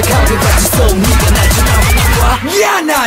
납작하게 맞춰서 네가 날 지나와 Yeah, nah,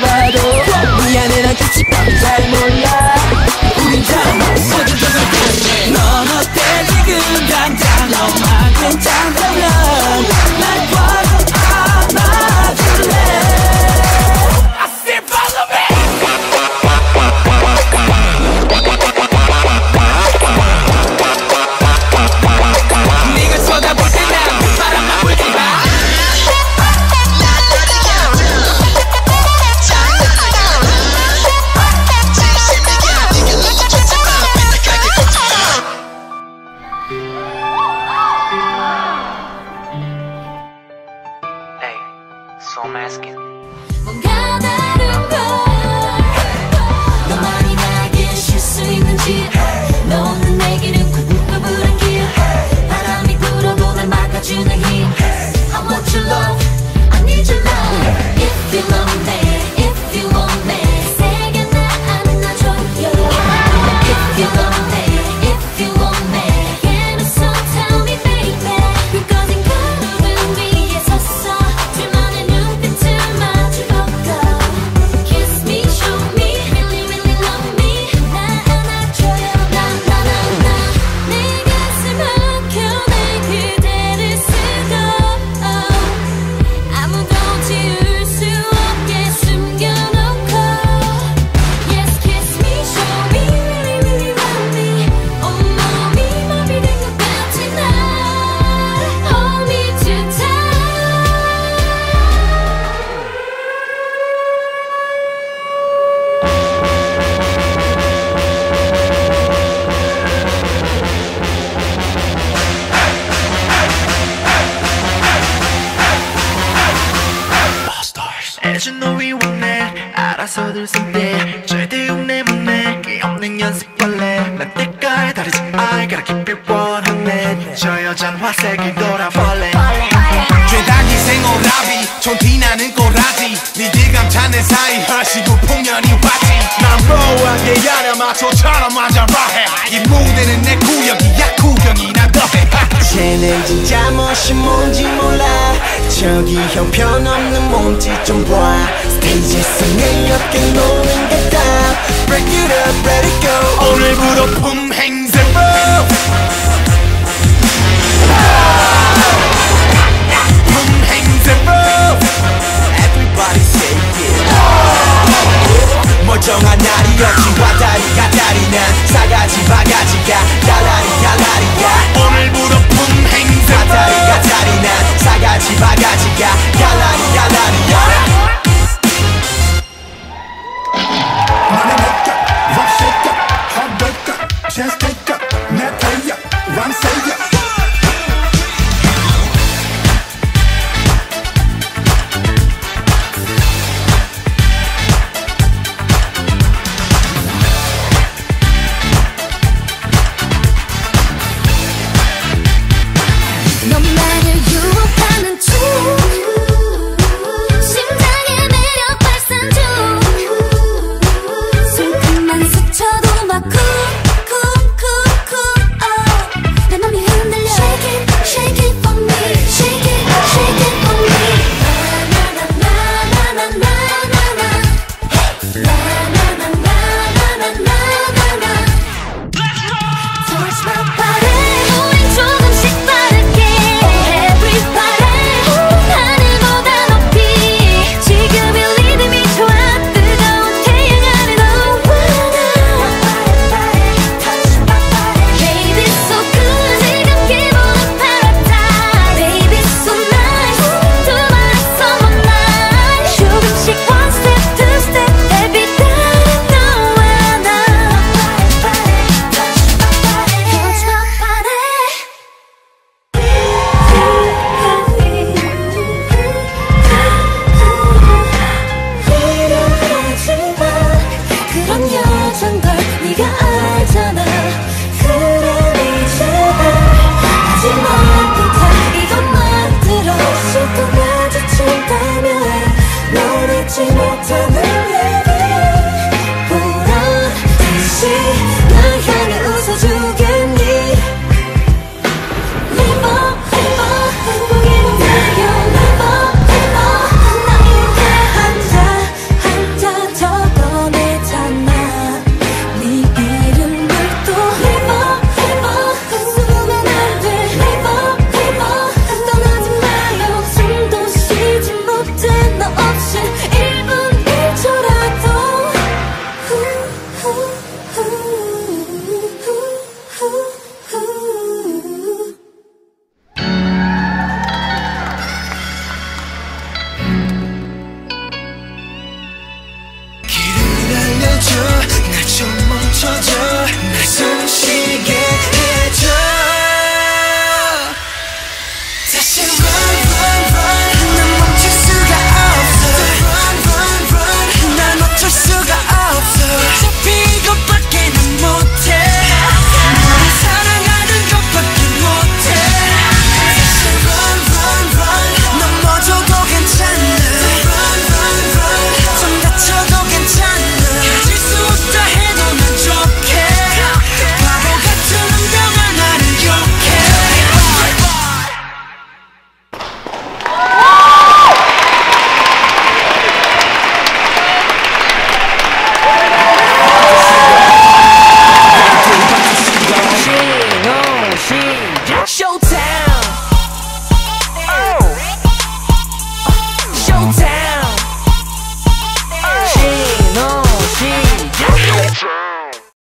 봐도 미안해 난 같이 밤을 잘 몰라 우린 다 모두 다 그래 넌 어때 지금 당장 너만 괜찮다면 날 바로 안아줄래 I say follow me 네가 쳐다볼 때 난 바람만 불지 마 Just take up, not pay up, one second.